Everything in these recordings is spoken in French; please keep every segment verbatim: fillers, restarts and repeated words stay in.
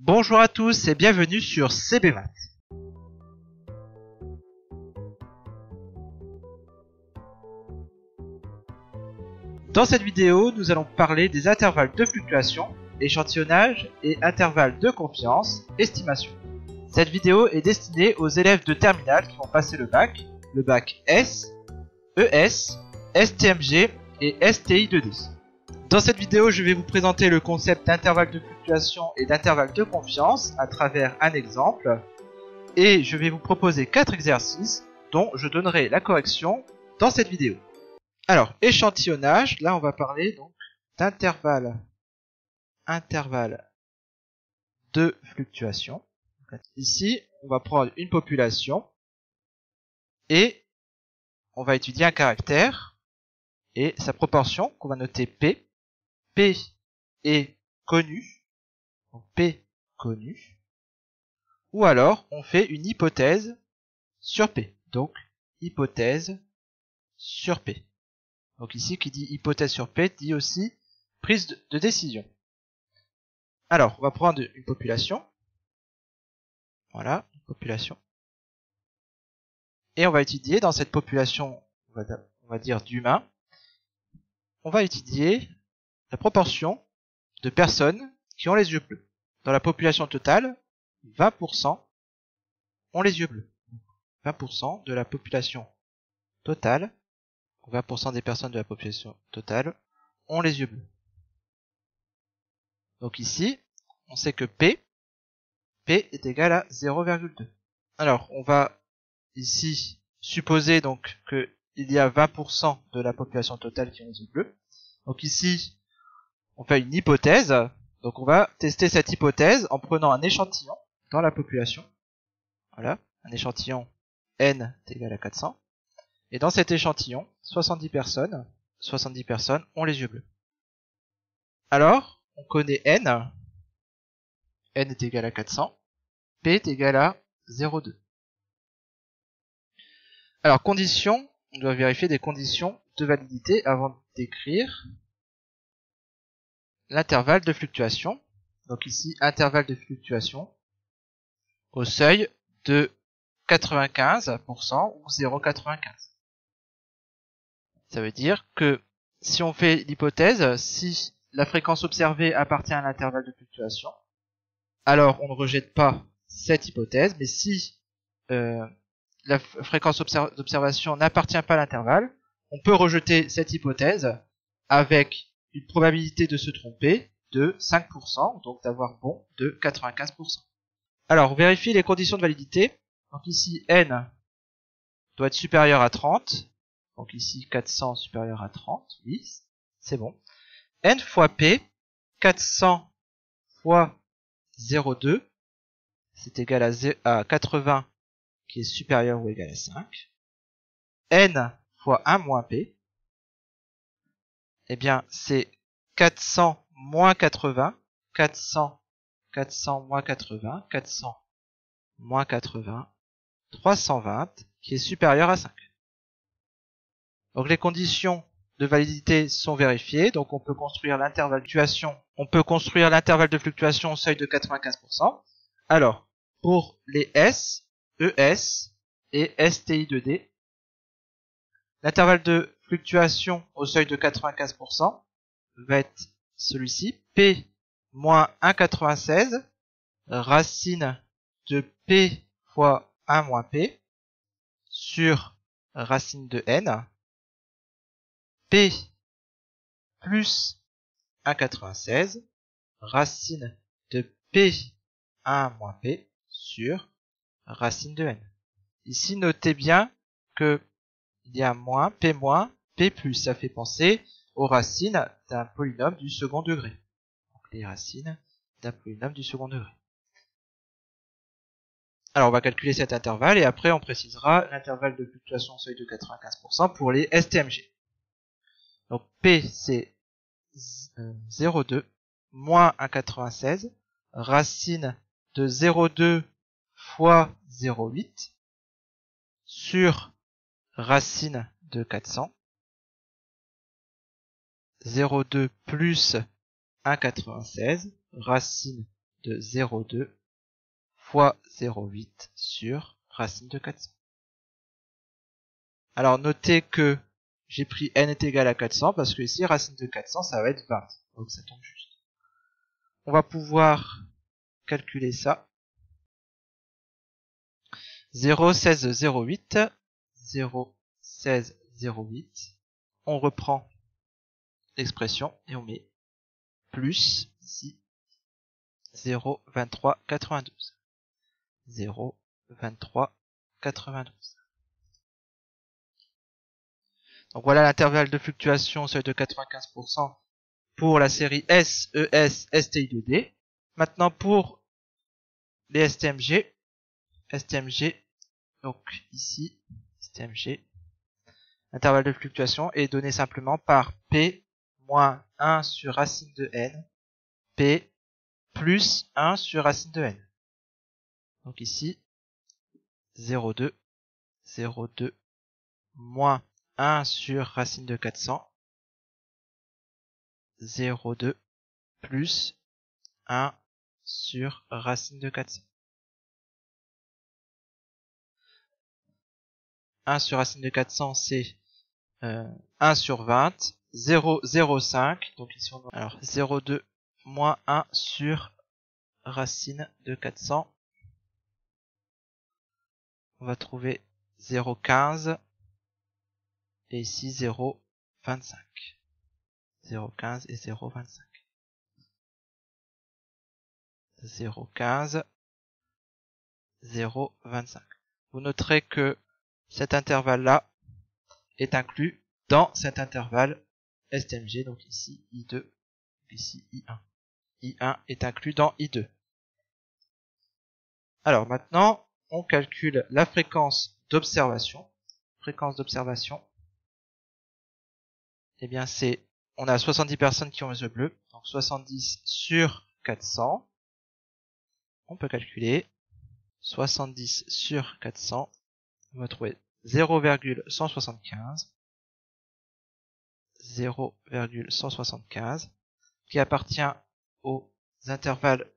Bonjour à tous et bienvenue sur CBMaths. Dans cette vidéo, nous allons parler des intervalles de fluctuation, échantillonnage et intervalles de confiance, estimation. Cette vidéo est destinée aux élèves de terminale qui vont passer le bac, le bac S, E S, S T M G et S T I deux D. Dans cette vidéo, je vais vous présenter le concept d'intervalle de fluctuation et d'intervalle de confiance à travers un exemple. Et je vais vous proposer quatre exercices dont je donnerai la correction dans cette vidéo. Alors, échantillonnage, là on va parler donc d'intervalle intervalle de fluctuation. Ici, on va prendre une population et on va étudier un caractère et sa proportion qu'on va noter P. P est connu, donc P connu, ou alors on fait une hypothèse sur P, donc hypothèse sur P. Donc ici, qui dit hypothèse sur P, dit aussi prise de, de décision. Alors, on va prendre une population, voilà, une population, et on va étudier dans cette population, on va, on va dire d'humains, on va étudier la proportion de personnes qui ont les yeux bleus. Dans la population totale, vingt pour cent ont les yeux bleus. vingt pour cent de la population totale, vingt pour cent des personnes de la population totale ont les yeux bleus. Donc ici, on sait que P, P est égal à zéro virgule deux. Alors, on va ici supposer donc qu'il y a vingt pour cent de la population totale qui ont les yeux bleus. Donc ici, on fait une hypothèse, donc on va tester cette hypothèse en prenant un échantillon dans la population. Voilà, un échantillon N est égal à quatre cents. Et dans cet échantillon, soixante-dix personnes, soixante-dix personnes ont les yeux bleus. Alors, on connaît N, N est égal à quatre cents, P est égal à zéro virgule deux. Alors, conditions, on doit vérifier des conditions de validité avant d'écrire l'intervalle de fluctuation. Donc ici, intervalle de fluctuation au seuil de quatre-vingt-quinze pour cent ou zéro virgule quatre-vingt-quinze. Ça veut dire que si on fait l'hypothèse, si la fréquence observée appartient à l'intervalle de fluctuation, alors on ne rejette pas cette hypothèse, mais si euh, la fréquence d'observation n'appartient pas à l'intervalle, on peut rejeter cette hypothèse avec une probabilité de se tromper de cinq pour cent, donc d'avoir bon de quatre-vingt-quinze pour cent. Alors, on vérifie les conditions de validité. Donc ici, N doit être supérieur à trente. Donc ici, quatre cents supérieur à trente. Oui, c'est bon. N fois P, quatre cents fois zéro virgule deux, c'est égal à, à quatre-vingts, qui est supérieur ou égal à cinq. N fois un moins P, eh bien, c'est quatre cents moins quatre-vingts, quatre cents, quatre cents moins quatre-vingts, quatre cents moins quatre-vingts, trois cent vingt, qui est supérieur à cinq. Donc les conditions de validité sont vérifiées, donc on peut construire l'intervalle de fluctuation, on peut construire l'intervalle de fluctuation au seuil de quatre-vingt-quinze pour cent. Alors, pour les S, E S et S T I deux D, l'intervalle de fluctuation au seuil de quatre-vingt-quinze pour cent va être celui-ci, P moins un virgule quatre-vingt-seize, racine de P fois un moins P, sur racine de N, P plus un virgule quatre-vingt-seize, racine de P un moins P, sur racine de N. Ici, notez bien que il y a moins, P moins, P plus, ça fait penser aux racines d'un polynôme du second degré. Donc les racines d'un polynôme du second degré. Alors on va calculer cet intervalle et après on précisera l'intervalle de fluctuation au seuil de quatre-vingt-quinze pour cent pour les S T M G. Donc P c'est zéro virgule deux moins un virgule quatre-vingt-seize, racine de zéro virgule deux fois zéro virgule huit sur racine de quatre cents, zéro virgule deux plus un virgule quatre-vingt-seize, racine de zéro virgule deux fois zéro virgule huit sur racine de quatre cents. Alors notez que j'ai pris n est égal à quatre cents parce que ici racine de quatre cents ça va être vingt. Donc ça tombe juste. On va pouvoir calculer ça. zéro virgule seize zéro huit. zéro virgule seize zéro huit. On reprend l'expression et on met plus ici zéro virgule vingt-trois quatre-vingt-douze. zéro virgule vingt-trois quatre-vingt-douze. Donc voilà l'intervalle de fluctuation seuil de quatre-vingt-quinze pour cent pour la série S, E S, S T I deux D. Maintenant pour les S T M G, S T M G, donc ici, S T M G, intervalle de fluctuation est donné simplement par P moins un sur racine de N, P plus un sur racine de N. Donc ici, zéro virgule deux, zéro virgule deux, moins un sur racine de quatre cents, zéro virgule deux plus un sur racine de quatre cents. un sur racine de quatre cents c'est euh, un sur vingt, zéro virgule zéro cinq, donc ici on a alors zéro virgule deux moins un sur racine de quatre cents. On va trouver zéro virgule quinze et ici zéro virgule vingt-cinq. zéro virgule quinze et zéro virgule vingt-cinq. zéro virgule quinze, zéro virgule vingt-cinq. Vous noterez que cet intervalle-là est inclus dans cet intervalle S T M G, donc ici I deux, ici I un. I un est inclus dans I deux. Alors maintenant, on calcule la fréquence d'observation. Fréquence d'observation, eh bien c'est, on a soixante-dix personnes qui ont les yeux bleus, donc soixante-dix sur quatre cents. On peut calculer soixante-dix sur quatre cents. On va trouver zéro virgule cent soixante-quinze. zéro virgule cent soixante-quinze qui appartient aux intervalles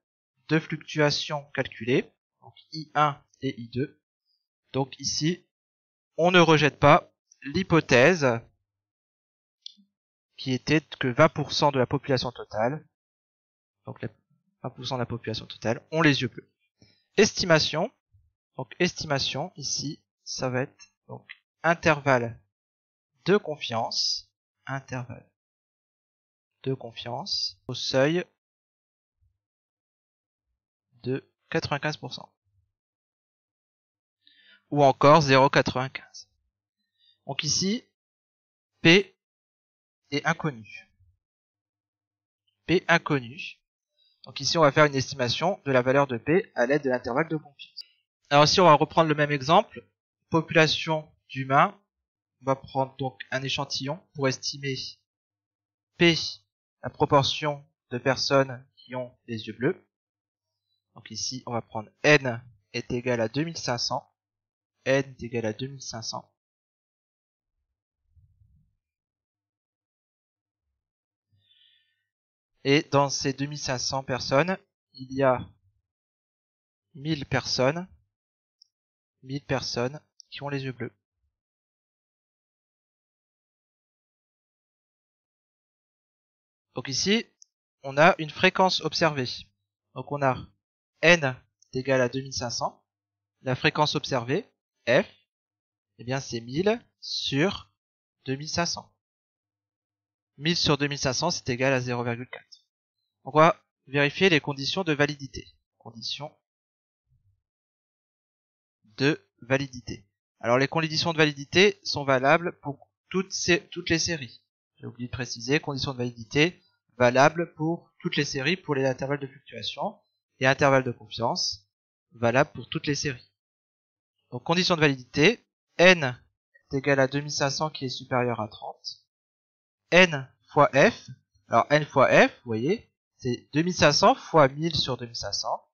de fluctuation calculés, donc I un et I deux. Donc ici, on ne rejette pas l'hypothèse qui était que vingt pour cent de la population totale, donc vingt pour cent de la population totale ont les yeux bleus. Estimation, donc estimation ici, ça va être donc intervalle de confiance, intervalle de confiance au seuil de quatre-vingt-quinze pour cent. Ou encore zéro virgule quatre-vingt-quinze. Donc ici, P est inconnu. P inconnu. Donc ici, on va faire une estimation de la valeur de P à l'aide de l'intervalle de confiance. Alors ici, on va reprendre le même exemple. Population d'humains, on va prendre donc un échantillon pour estimer P, la proportion de personnes qui ont les yeux bleus. Donc ici, on va prendre N est égal à deux mille cinq cents. N est égal à deux mille cinq cents. Et dans ces deux mille cinq cents personnes, il y a mille personnes, mille personnes qui ont les yeux bleus. Donc ici, on a une fréquence observée. Donc on a N est égal à deux mille cinq cents. La fréquence observée, F, eh bien c'est mille sur deux mille cinq cents. mille sur deux mille cinq cents, c'est égal à zéro virgule quatre. On va vérifier les conditions de validité. Conditions de validité. Alors les conditions de validité sont valables pour toutes, ces, toutes les séries. J'ai oublié de préciser, conditions de validité valables pour toutes les séries, pour les intervalles de fluctuation, et intervalles de confiance valables pour toutes les séries. Donc conditions de validité, N est égal à deux mille cinq cents qui est supérieur à trente. N fois F, alors N fois F, vous voyez, c'est deux mille cinq cents fois mille sur deux mille cinq cents.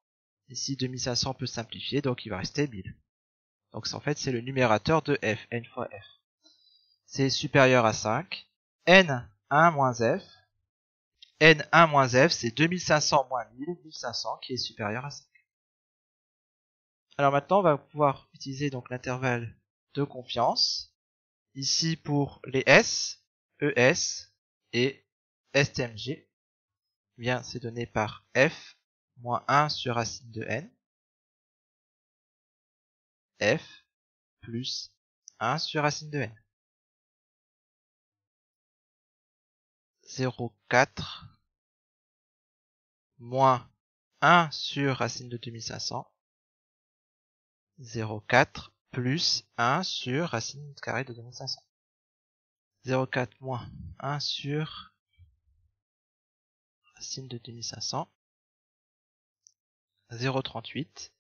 Ici, deux mille cinq cents peut simplifier, donc il va rester mille. Donc en fait, c'est le numérateur de F, N fois F. C'est supérieur à cinq. N, un moins F. N un moins F, c'est deux mille cinq cents moins mille, mille cinq cents, qui est supérieur à cinq. Alors maintenant, on va pouvoir utiliser donc l'intervalle de confiance, ici pour les S, E S et S T M G. Bien, c'est donné par F moins un sur racine de N, F plus un sur racine de N. zéro virgule quatre moins un sur racine de deux mille cinq cents, zéro virgule quatre plus un sur racine carrée de deux mille cinq cents, zéro virgule quatre moins un sur racine de deux mille cinq cents, zéro virgule trente-huit.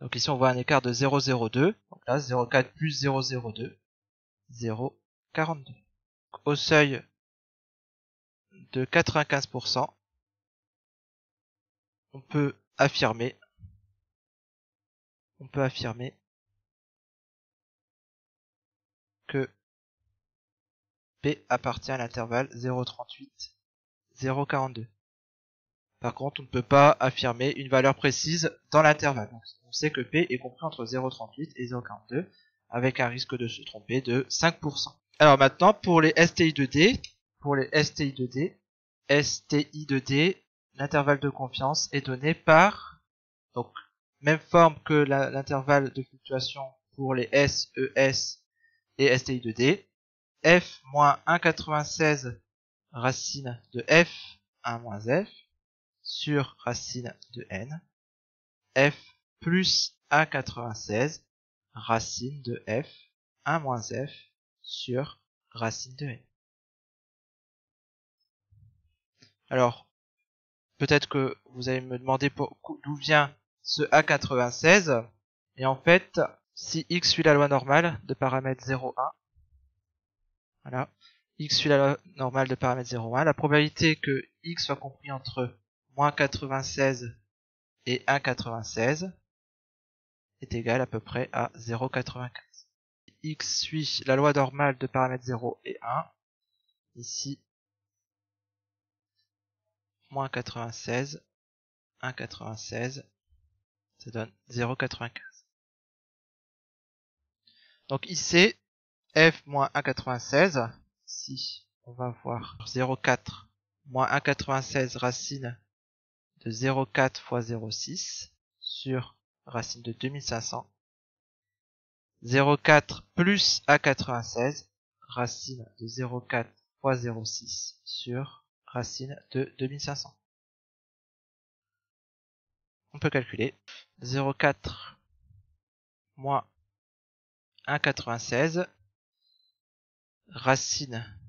Donc ici on voit un écart de zéro virgule zéro deux, donc là zéro virgule quatre plus zéro virgule zéro deux, zéro virgule quarante-deux. Au seuil de quatre-vingt-quinze pour cent, on peut affirmer, on peut affirmer que P appartient à l'intervalle zéro virgule trente-huit, zéro virgule quarante-deux. Par contre, on ne peut pas affirmer une valeur précise dans l'intervalle. On sait que P est compris entre zéro virgule trente-huit et zéro virgule quarante-deux, avec un risque de se tromper de cinq pour cent. Alors maintenant, pour les S T I deux D, pour les S T I deux D, S T I deux D, l'intervalle de confiance est donné par, donc même forme que l'intervalle de fluctuation pour les S, E S et S T I deux D, F moins un virgule quatre-vingt-seize racine de F, un moins F, sur racine de N, F plus un virgule quatre-vingt-seize racine de F, un moins F, sur racine de N. Alors, peut-être que vous allez me demander d'où vient ce A quatre-vingt-seize. Et en fait, si X suit la loi normale de paramètre zéro virgule un, voilà, X suit la loi normale de paramètre zéro virgule un, la probabilité que X soit compris entre moins quatre-vingt-seize et un virgule quatre-vingt-seize est égale à peu près à zéro virgule quatre-vingt-quinze. X suit la loi normale de paramètres zéro et un, ici, moins quatre-vingt-seize, un virgule quatre-vingt-seize, ça donne zéro virgule quatre-vingt-quinze. Donc ici, F moins un virgule quatre-vingt-seize, ici, on va voir zéro virgule quatre moins un virgule quatre-vingt-seize racine de zéro virgule quatre fois zéro virgule six sur racine de deux mille cinq cents. zéro virgule quatre plus A quatre-vingt-seize, racine de zéro virgule quatre fois zéro virgule six sur racine de deux mille cinq cents. On peut calculer. zéro virgule quatre moins un virgule quatre-vingt-seize, racine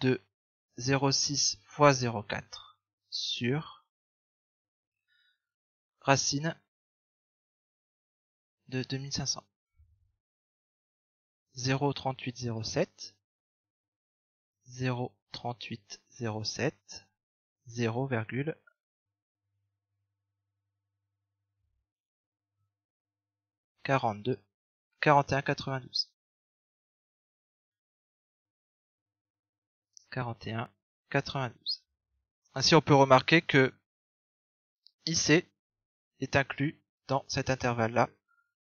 de zéro virgule six fois zéro virgule quatre sur racine de deux mille cinq cents. zéro virgule trente-huit zéro sept, zéro virgule trente-huit zéro sept, zéro virgule quarante-deux, quarante et un virgule quatre-vingt-douze, quarante et un virgule quatre-vingt-douze. Ainsi, on peut remarquer que I C est inclus dans cet intervalle-là.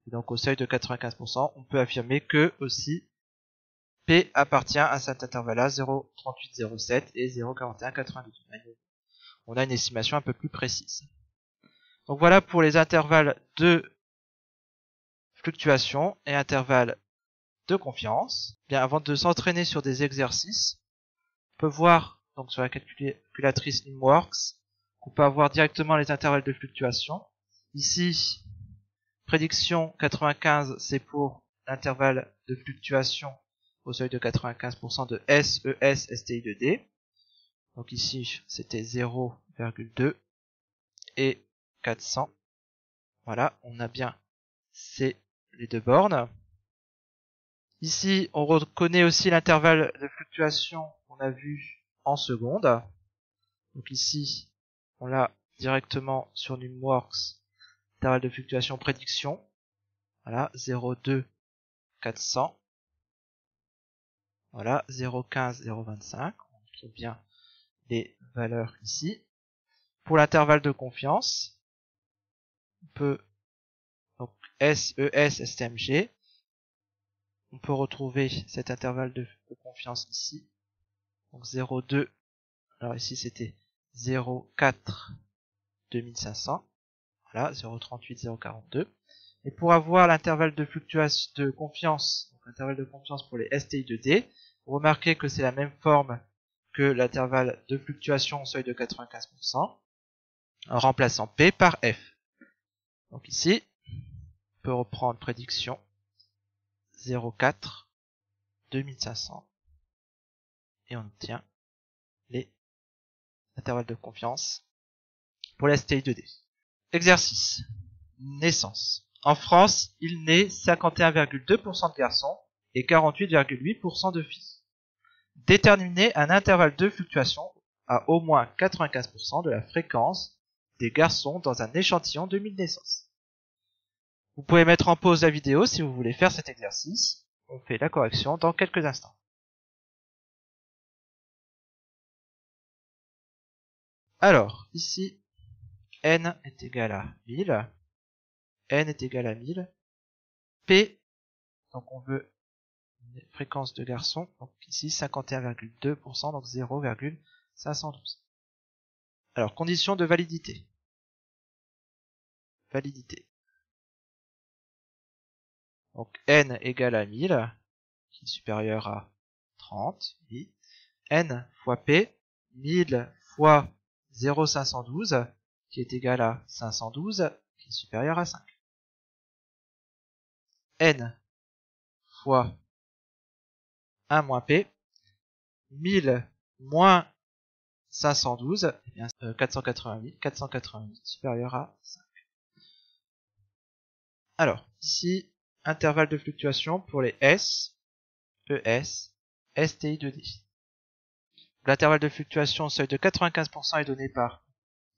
Et donc au seuil de quatre-vingt-quinze pour cent, on peut affirmer que aussi P appartient à cet intervalle-là, zéro virgule trente-huit zéro sept et zéro virgule quarante et un virgule quatre-vingt-douze. On a une estimation un peu plus précise. Donc voilà pour les intervalles de fluctuation et intervalles de confiance. Bien, avant de s'entraîner sur des exercices, on peut voir donc sur la calculatrice NumWorks qu'on peut avoir directement les intervalles de fluctuation. Ici, prédiction quatre-vingt-quinze, c'est pour l'intervalle de fluctuation au seuil de quatre-vingt-quinze pour cent de S, E S, S T I deux D. Donc ici, c'était zéro virgule deux et quatre cents. Voilà, on a bien ces les deux bornes. Ici, on reconnaît aussi l'intervalle de fluctuation qu'on a vu en secondes. Donc ici, on l'a directement sur NumWorks. Intervalle de fluctuation prédiction, voilà, zéro virgule deux, quatre cents, voilà, zéro virgule quinze, zéro virgule vingt-cinq, on trouve bien les valeurs ici. Pour l'intervalle de confiance, on peut, donc S, E S, S T M G, on peut retrouver cet intervalle de, de confiance ici. Donc zéro virgule deux, alors ici c'était zéro virgule quatre, deux mille cinq cents, voilà, zéro virgule trente-huit, zéro virgule quarante-deux. Et pour avoir l'intervalle de fluctuation de confiance, donc l'intervalle de confiance pour les S T I deux D, vous remarquez que c'est la même forme que l'intervalle de fluctuation au seuil de quatre-vingt-quinze pour cent, en remplaçant P par F. Donc ici, on peut reprendre prédiction zéro virgule quatre, deux mille cinq cents, et on obtient les intervalles de confiance pour les S T I deux D. Exercice. Naissance. En France, il naît cinquante et un virgule deux pour cent de garçons et quarante-huit virgule huit pour cent de filles. Déterminer un intervalle de fluctuation à au moins quatre-vingt-quinze pour cent de la fréquence des garçons dans un échantillon de mille naissances. Vous pouvez mettre en pause la vidéo si vous voulez faire cet exercice. On fait la correction dans quelques instants. Alors, ici, n est égal à mille, n est égal à mille, p, donc on veut une fréquence de garçons, donc ici cinquante et un virgule deux pour cent, donc zéro virgule cinq cent douze. Alors, condition de validité. Validité. Donc n égale à mille, qui est supérieur à trente, oui. n fois p, mille fois zéro virgule cinq cent douze, qui est égal à cinq cent douze, qui est supérieur à cinq. n fois un moins p, mille moins cinq cent douze, eh bien, euh, quatre cent quatre-vingt-huit, quatre cent quatre-vingt-huit, supérieur à cinq. Alors, ici, intervalle de fluctuation pour les S, E S, S T I deux D. L'intervalle de fluctuation au seuil de quatre-vingt-quinze pour cent est donné par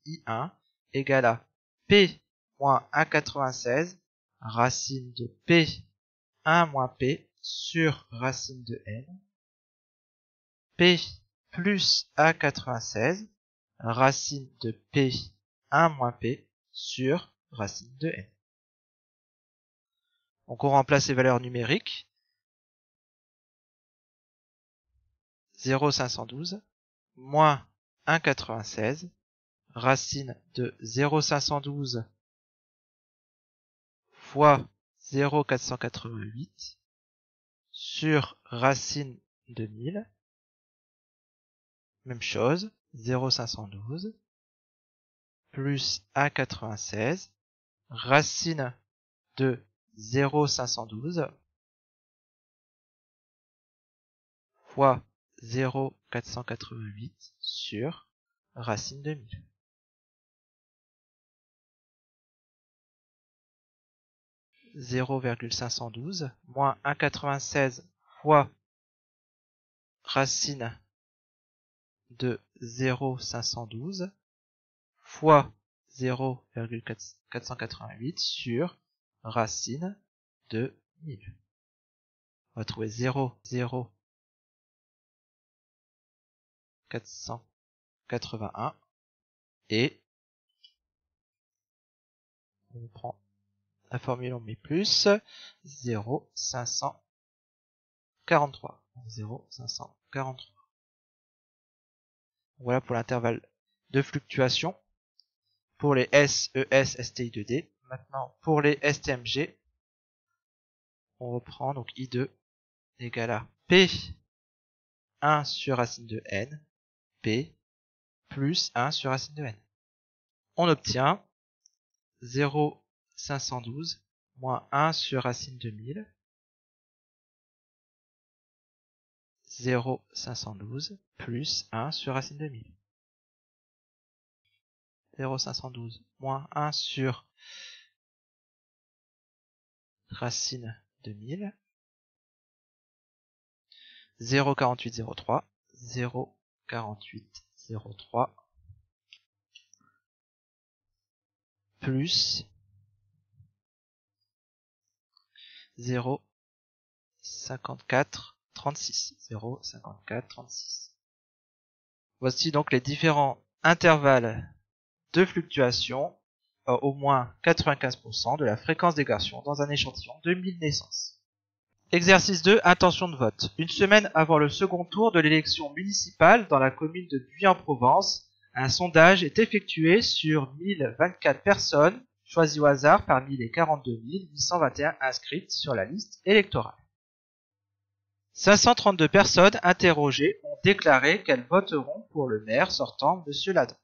I un égale à P moins un virgule quatre-vingt-seize racine de P un moins P sur racine de N P plus un virgule quatre-vingt-seize racine de P un moins P sur racine de N. Donc on remplace les valeurs numériques. zéro virgule cinq cent douze moins un virgule quatre-vingt-seize racine de zéro virgule cinq cent douze fois zéro virgule quatre cent quatre-vingt-huit sur racine de mille. Même chose, zéro virgule cinq cent douze plus un virgule quatre-vingt-seize racine de zéro virgule cinq cent douze fois zéro virgule quatre cent quatre-vingt-huit sur racine de mille. zéro virgule cinq cent douze moins un virgule quatre-vingt-seize fois racine de zéro virgule cinq cent douze fois zéro virgule quatre cent quatre-vingt-huit sur racine de mille. On va trouver zéro virgule zéro quatre cent quatre-vingt-un et on prend la formule, on met plus zéro virgule cinq cent quarante-trois. zéro virgule cinq cent quarante-trois. Voilà pour l'intervalle de fluctuation pour les S, E S, S T I deux D. Maintenant pour les S T M G, on reprend donc I deux égale à P un sur racine de N, P plus un sur racine de N. On obtient zéro virgule cinq cent douze moins un sur racine de mille, zéro virgule cinq cent douze plus un sur racine de mille. zéro virgule cinq cent douze moins un sur racine de mille, zéro virgule quarante-huit zéro trois, zéro virgule quarante-huit zéro trois plus zéro virgule cinquante-quatre trente-six, zéro virgule cinquante-quatre trente-six. Voici donc les différents intervalles de fluctuation à au moins quatre-vingt-quinze pour cent de la fréquence d'équation dans un échantillon de mille naissances. Exercice deux. Intention de vote. Une semaine avant le second tour de l'élection municipale dans la commune de Guyenne-Provence, un sondage est effectué sur mille vingt-quatre personnes choisies au hasard parmi les quarante-deux mille huit cent vingt et un inscrites sur la liste électorale. cinq cent trente-deux personnes interrogées ont déclaré qu'elles voteront pour le maire sortant, M. Ladin.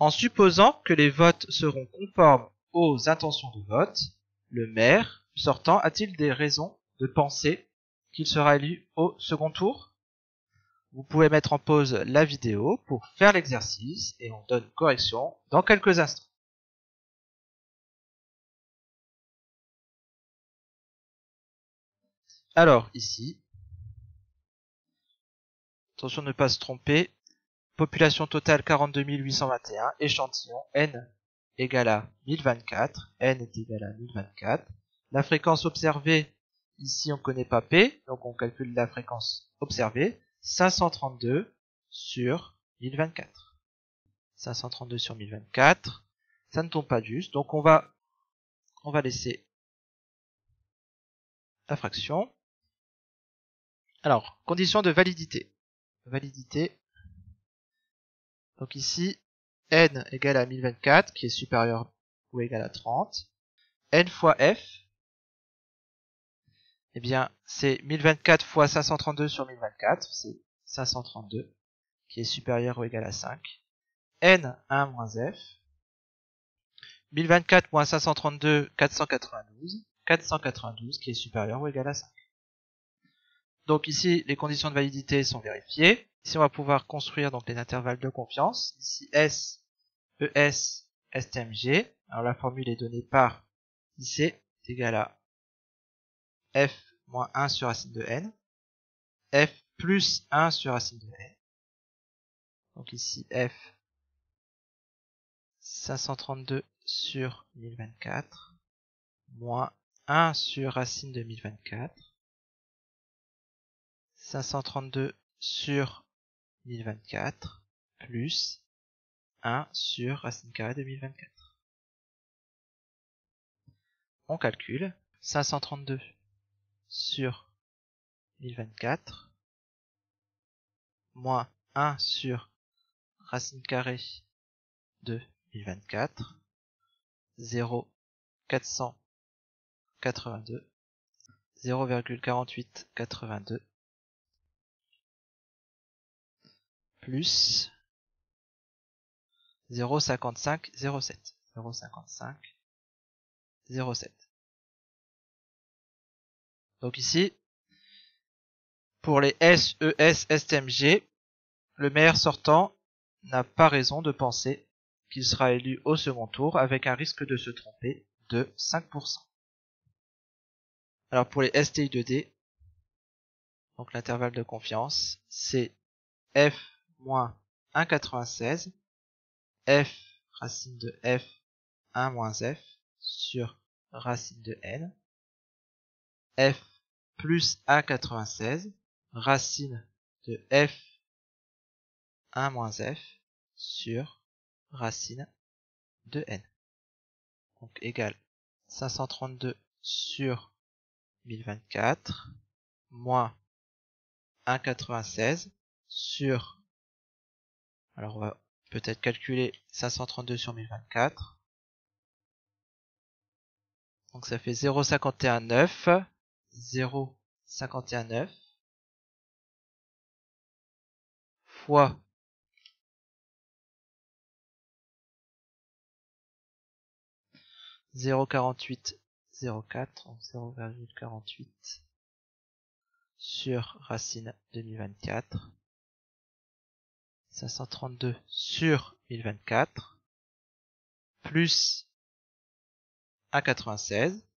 En supposant que les votes seront conformes aux intentions de vote, le maire sortant a-t-il des raisons de penser qu'il sera élu au second tour? Vous pouvez mettre en pause la vidéo pour faire l'exercice et on donne correction dans quelques instants. Alors, ici, attention de ne pas se tromper, population totale quarante-deux mille huit cent vingt et un, échantillon N égale à mille vingt-quatre, N est égal à mille vingt-quatre, la fréquence observée, ici on ne connaît pas P, donc on calcule la fréquence observée, cinq cent trente-deux sur mille vingt-quatre. cinq cent trente-deux sur mille vingt-quatre, ça ne tombe pas juste, donc on va, on va laisser la fraction. Alors, condition de validité. Validité. Donc ici, n égale à mille vingt-quatre, qui est supérieur ou égal à trente. N fois f, eh bien, c'est mille vingt-quatre fois cinq cent trente-deux sur mille vingt-quatre, c'est cinq cent trente-deux, qui est supérieur ou égal à cinq. N, un moins f. mille vingt-quatre moins cinq cent trente-deux, quatre cent quatre-vingt-douze. quatre cent quatre-vingt-douze qui est supérieur ou égal à cinq. Donc ici les conditions de validité sont vérifiées. Ici on va pouvoir construire donc les intervalles de confiance. Ici S, E S, S T M G. Alors la formule est donnée par I C est égale à F moins un sur racine de N. F plus un sur racine de N. Donc ici F cinq cent trente-deux sur mille vingt-quatre moins un sur racine de mille vingt-quatre, cinq cent trente-deux sur mille vingt-quatre, plus un sur racine carrée de mille vingt-quatre. On calcule, cinq cent trente-deux sur mille vingt-quatre, moins un sur racine carrée de mille vingt-quatre, zéro, quatre cents quatre-vingt-deux, zéro virgule quarante-huit quatre-vingt-deux, plus zéro virgule cinquante-cinq zéro sept, zéro virgule cinquante-cinq zéro sept. Donc ici, pour les S, E S, S T M G, le maire sortant n'a pas raison de penser qu'il sera élu au second tour avec un risque de se tromper de cinq pour cent. Alors pour les S T I deux D, donc l'intervalle de confiance, c'est f moins un virgule quatre-vingt-seize, f racine de f, un moins f, sur racine de n, f plus un virgule quatre-vingt-seize, racine de f, un moins f, sur racine de n. Donc égale cinq cent trente-deux sur mille vingt-quatre moins un virgule quatre-vingt-seize sur, alors on va peut-être calculer cinq cent trente-deux sur mille vingt-quatre, donc ça fait zéro virgule cinquante et un neuf, zéro virgule cinquante et un neuf fois zéro virgule quarante-huit zéro virgule quatre, donc zéro virgule quarante-huit sur racine de mille vingt-quatre, cinq cent trente-deux sur mille vingt-quatre, plus un virgule quatre-vingt-seize,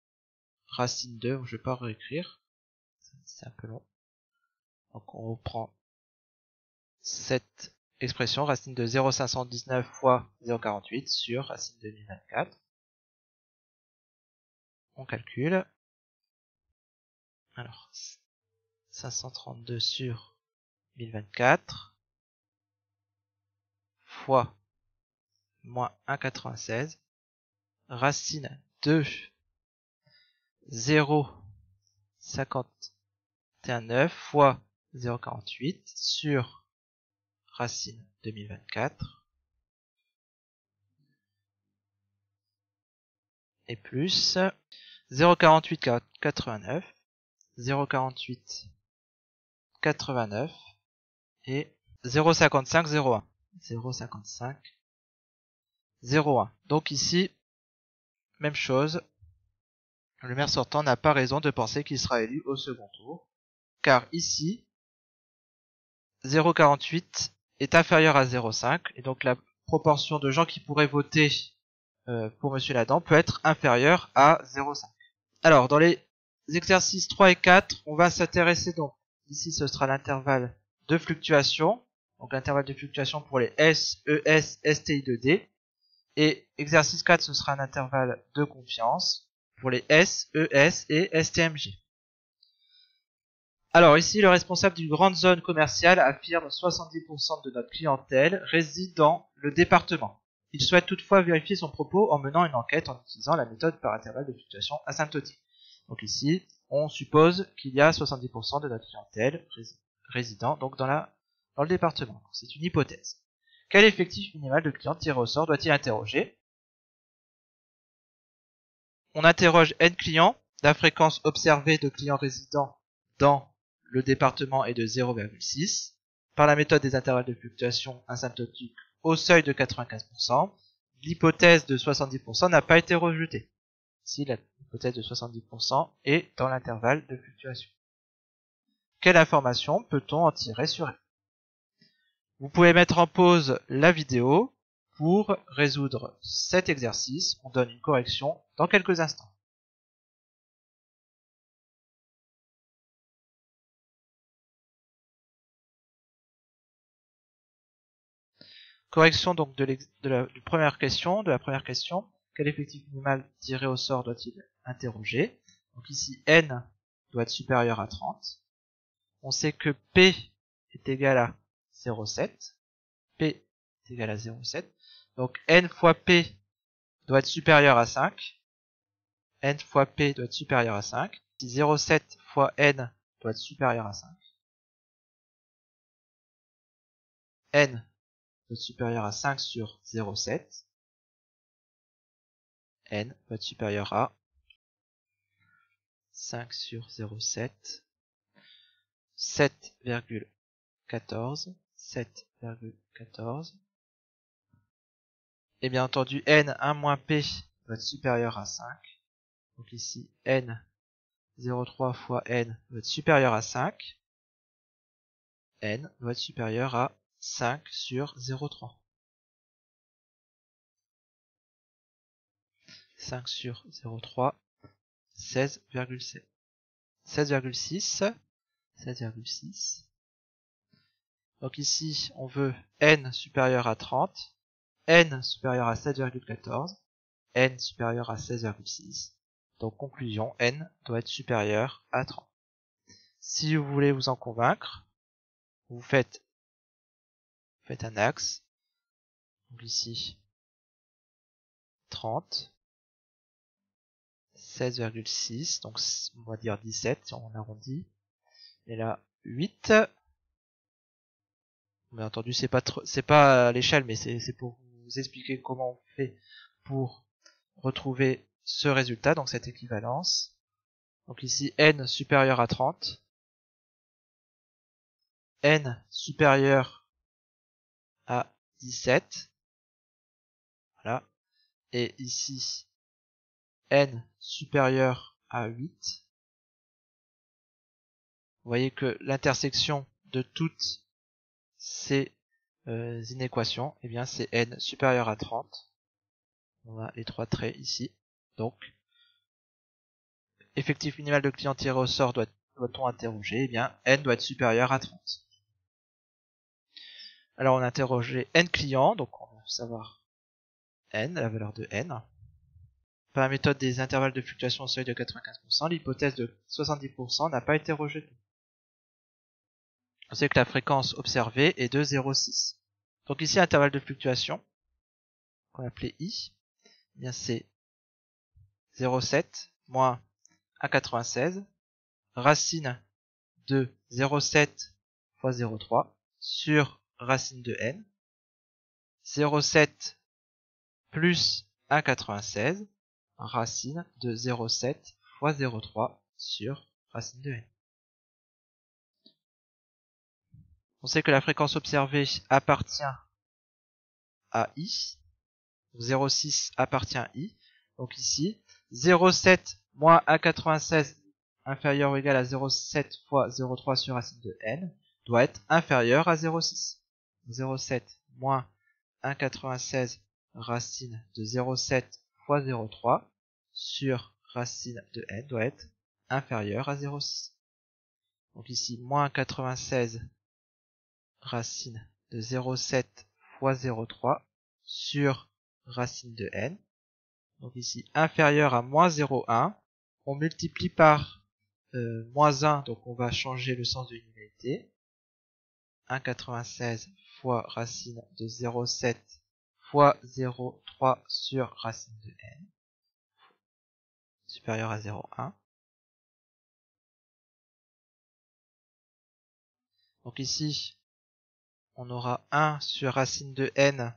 racine deux, je ne vais pas réécrire, c'est un peu long, donc on reprend cette expression, racine de zéro virgule cinq cent dix-neuf fois zéro virgule quarante-huit sur racine de mille vingt-quatre, on calcule, alors cinq cent trente-deux sur mille vingt-quatre fois moins un virgule quatre-vingt-seize, racine de zéro virgule cinquante et un neuf fois zéro virgule quarante-huit sur racine deux mille vingt-quatre, et plus zéro virgule quarante-huit quatre-vingt-neuf, zéro virgule quarante-huit quatre-vingt-neuf et zéro virgule cinquante-cinq zéro un, zéro virgule cinquante-cinq zéro un. Donc ici, même chose, le maire sortant n'a pas raison de penser qu'il sera élu au second tour, car ici, zéro virgule quarante-huit est inférieur à zéro virgule cinq, et donc la proportion de gens qui pourraient voter euh, pour monsieur Ladin peut être inférieure à zéro virgule cinq. Alors, dans les exercices trois et quatre, on va s'intéresser donc, ici ce sera l'intervalle de fluctuation, donc l'intervalle de fluctuation pour les S, E S, S T I deux D, et exercice quatre, ce sera un intervalle de confiance pour les S, E S et S T M G. Alors ici, le responsable d'une grande zone commerciale affirme soixante-dix pour cent de notre clientèle réside dans le département. Il souhaite toutefois vérifier son propos en menant une enquête en utilisant la méthode par intervalle de fluctuation asymptotique. Donc ici, on suppose qu'il y a soixante-dix pour cent de notre clientèle résidant donc dans, la, dans le département. C'est une hypothèse. Quel effectif minimal de clients tiré au sort doit-il interroger? On interroge N clients, la fréquence observée de clients résidents dans le département est de zéro virgule six, par la méthode des intervalles de fluctuation asymptotique au seuil de quatre-vingt-quinze pour cent, l'hypothèse de soixante-dix pour cent n'a pas été rejetée. Ici, l'hypothèse de soixante-dix pour cent est dans l'intervalle de fluctuation. Quelle information peut-on en tirer sur elle? Vous pouvez mettre en pause la vidéo pour résoudre cet exercice. On donne une correction dans quelques instants. Correction donc de, de, la, de, première question, de la première question. Quel effectif minimal tiré au sort doit-il interroger? Donc ici, N doit être supérieur à trente. On sait que P est égal à zéro virgule sept. P est égal à zéro virgule sept. Donc N fois P doit être supérieur à cinq. N fois P doit être supérieur à cinq. zéro virgule sept fois N doit être supérieur à cinq. N peut être supérieur à cinq sur zéro virgule sept. N peut être supérieur à cinq sur zéro virgule sept, sept virgule quatorze, sept virgule quatorze. Et bien entendu, N un moins P doit être supérieur à cinq. Donc ici, N zéro virgule trois fois N doit être supérieur à cinq. N doit être supérieur à cinq sur zéro virgule trois. cinq sur zéro virgule trois, seize virgule sept. seize virgule six. seize virgule six. Donc ici, on veut N supérieur à trente, N supérieur à sept virgule quatorze, N supérieur à seize virgule six. Donc conclusion, N doit être supérieur à trente. Si vous voulez vous en convaincre, vous faites faites un axe, donc ici trente, seize virgule six, donc on va dire dix-sept si on arrondit, et là huit, bien entendu c'est pas c'est pas l'échelle, mais c'est pour vous expliquer comment on fait pour retrouver ce résultat, donc cette équivalence. Donc ici N supérieur à trente, N supérieur à dix-sept, voilà, et ici N supérieur à huit. Vous voyez que l'intersection de toutes ces euh, inéquations, eh bien c'est N supérieur à trente. On a les trois traits ici. Donc effectif minimal de clients tiré au sort doit doit-on interroger? Eh bien N doit être supérieur à trente. Alors on a interrogé N clients, donc on va savoir N, la valeur de N. Par la méthode des intervalles de fluctuation au seuil de quatre-vingt-quinze pour cent, l'hypothèse de soixante-dix pour cent n'a pas été rejetée. On sait que la fréquence observée est de zéro virgule six. Donc ici, l'intervalle de fluctuation, qu'on appelait I, eh bien c'est zéro virgule sept moins un virgule quatre-vingt-seize, racine de zéro virgule sept fois zéro virgule trois sur racine de n, zéro virgule sept plus un virgule quatre-vingt-seize, racine de zéro virgule sept fois zéro virgule trois sur racine de n. On sait que la fréquence observée appartient à i, zéro virgule six appartient à i, donc ici zéro virgule sept moins un virgule quatre-vingt-seize inférieur ou égal à zéro virgule sept fois zéro virgule trois sur racine de n doit être inférieur à zéro virgule six. zéro virgule sept moins un virgule quatre-vingt-seize racine de zéro virgule sept fois zéro virgule trois sur racine de n doit être inférieur à zéro virgule six. Donc ici, moins un virgule quatre-vingt-seize racine de zéro virgule sept fois zéro virgule trois sur racine de n. Donc ici, inférieur à moins zéro virgule un. On multiplie par euh, moins un, donc on va changer le sens de l'inégalité. un virgule quatre-vingt-seize fois racine de zéro virgule sept fois zéro virgule trois sur racine de n, supérieur à zéro virgule un. Donc ici, on aura un sur racine de n,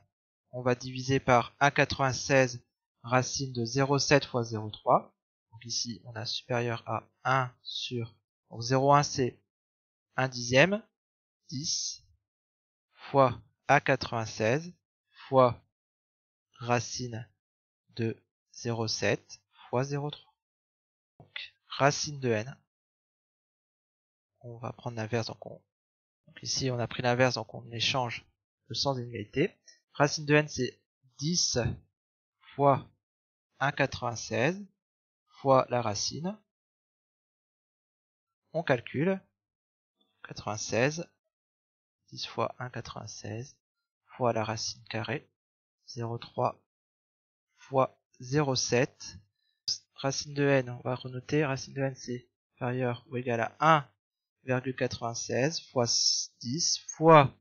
on va diviser par un virgule quatre-vingt-seize racine de zéro virgule sept fois zéro virgule trois. Donc ici, on a supérieur à un sur... Donc zéro virgule un, c'est un dixième, dix, fois un virgule quatre-vingt-seize, fois racine de zéro virgule sept fois zéro virgule trois. Donc racine de n. On va prendre l'inverse, donc on... Donc ici, on a pris l'inverse, donc on échange le sens d'inégalité. Racine de n, c'est dix fois un virgule quatre-vingt-seize fois la racine. On calcule. quatre-vingt-seize, dix fois un virgule quatre-vingt-seize fois la racine carrée. zéro virgule trois fois zéro virgule sept. Racine de n, on va renoter. Racine de n, c'est inférieur ou égal à un. un virgule quatre-vingt-seize fois dix fois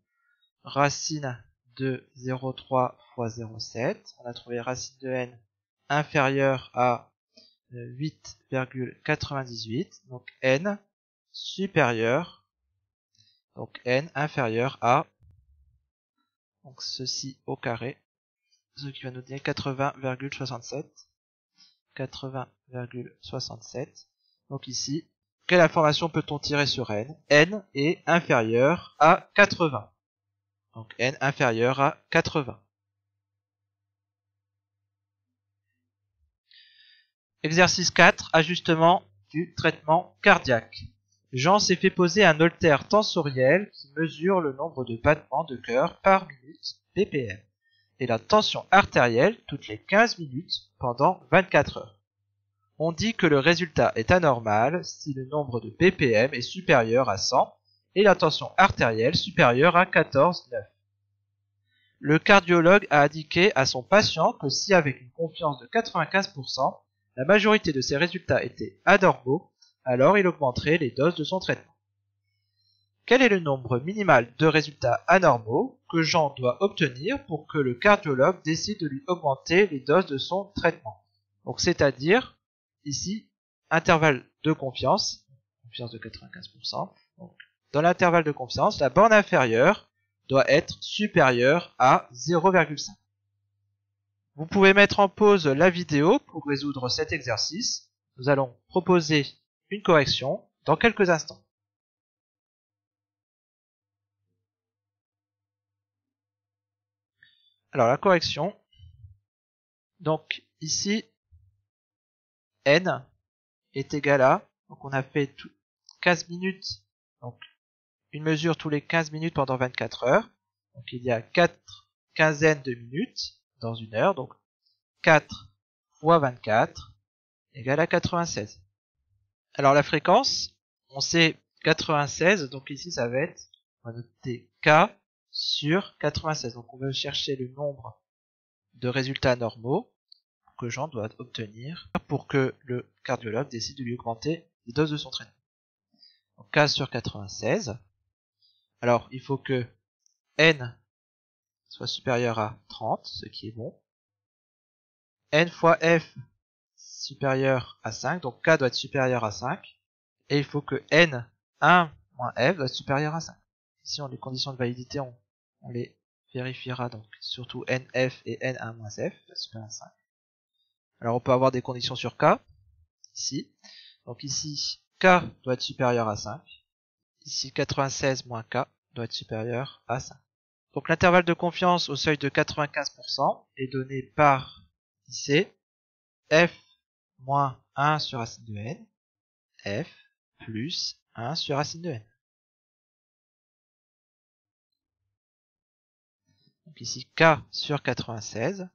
racine de zéro virgule trois fois zéro virgule sept. On a trouvé racine de n inférieure à huit virgule quatre-vingt-dix-huit. Donc n supérieure. Donc n inférieure à. Donc ceci au carré. Ce qui va nous donner quatre-vingts virgule soixante-sept. quatre-vingts virgule soixante-sept. Donc ici. Quelle information peut-on tirer sur n? N est inférieur à quatre-vingts. Donc n inférieur à quatre-vingts. Exercice quatre. Ajustement du traitement cardiaque. Jean s'est fait poser un holter tensoriel qui mesure le nombre de battements de cœur par minute B P M et la tension artérielle toutes les quinze minutes pendant vingt-quatre heures. On dit que le résultat est anormal si le nombre de B P M est supérieur à cent et la tension artérielle supérieure à quatorze virgule neuf. Le cardiologue a indiqué à son patient que si avec une confiance de quatre-vingt-quinze pour cent, la majorité de ses résultats étaient anormaux, alors il augmenterait les doses de son traitement. Quel est le nombre minimal de résultats anormaux que Jean doit obtenir pour que le cardiologue décide de lui augmenter les doses de son traitement? Donc c'est-à-dire... Ici, intervalle de confiance, confiance de quatre-vingt-quinze pour cent. Donc, dans l'intervalle de confiance, la borne inférieure doit être supérieure à zéro virgule cinq. Vous pouvez mettre en pause la vidéo pour résoudre cet exercice. Nous allons proposer une correction dans quelques instants. Alors, la correction. Donc, ici... n est égal à, donc on a fait quinze minutes, donc une mesure tous les quinze minutes pendant vingt-quatre heures, donc il y a quatre quinzaines de minutes dans une heure, donc quatre fois vingt-quatre égale à quatre-vingt-seize. Alors la fréquence, on sait quatre-vingt-seize, donc ici ça va être, on va noter k sur quatre-vingt-seize, donc on va chercher le nombre de résultats normaux que Jean doit obtenir pour que le cardiologue décide de lui augmenter les doses de son traitement. Donc k sur quatre-vingt-seize. Alors il faut que n soit supérieur à trente, ce qui est bon. N fois f supérieur à cinq, donc k doit être supérieur à cinq. Et il faut que n, un moins f, doit être supérieur à cinq. Ici, on les conditions de validité, on, on les vérifiera, donc surtout nf et n un moins f, supérieur à cinq. Alors on peut avoir des conditions sur k, ici. Donc ici, k doit être supérieur à cinq. Ici, quatre-vingt-seize moins k doit être supérieur à cinq. Donc l'intervalle de confiance au seuil de quatre-vingt-quinze pour cent est donné par, ici, f moins un sur racine de n, f plus un sur racine de n. Donc ici, k sur quatre-vingt-seize,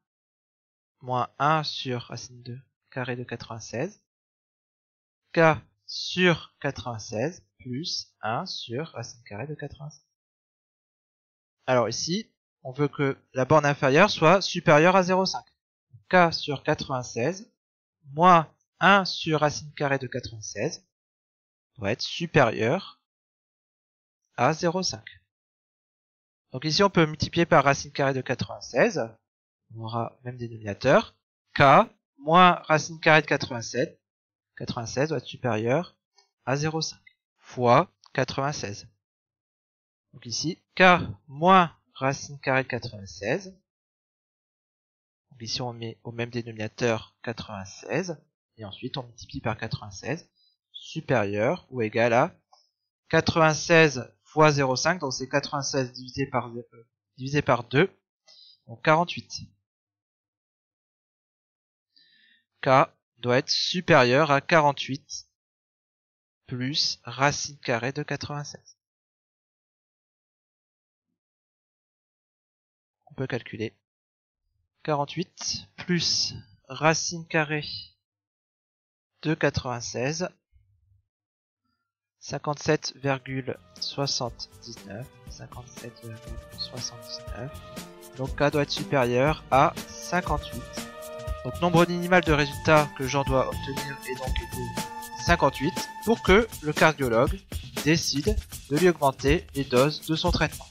moins un sur racine de carré de quatre-vingt-seize, k sur quatre-vingt-seize, plus un sur racine carrée de quatre-vingt-seize. Alors ici, on veut que la borne inférieure soit supérieure à zéro virgule cinq. K sur quatre-vingt-seize, moins un sur racine carrée de quatre-vingt-seize, doit être supérieur à zéro virgule cinq. Donc ici, on peut multiplier par racine carrée de quatre-vingt-seize, on aura même dénominateur, k moins racine carrée de quatre-vingt-sept, quatre-vingt-seize doit être supérieur à zéro virgule cinq, fois quatre-vingt-seize. Donc ici, k moins racine carrée de quatre-vingt-seize, donc ici on met au même dénominateur quatre-vingt-seize, et ensuite on multiplie par quatre-vingt-seize, supérieur ou égal à quatre-vingt-seize fois zéro virgule cinq, donc c'est quatre-vingt-seize divisé par, euh, divisé par deux, donc quarante-huit. K doit être supérieur à quarante-huit plus racine carrée de quatre-vingt-seize. On peut calculer. quarante-huit plus racine carrée de quatre-vingt-seize, cinquante-sept virgule soixante-dix-neuf, cinquante-sept virgule soixante-dix-neuf. Donc k doit être supérieur à cinquante-huit. Donc nombre minimal de résultats que j'en dois obtenir est donc égal à cinquante-huit pour que le cardiologue décide de lui augmenter les doses de son traitement.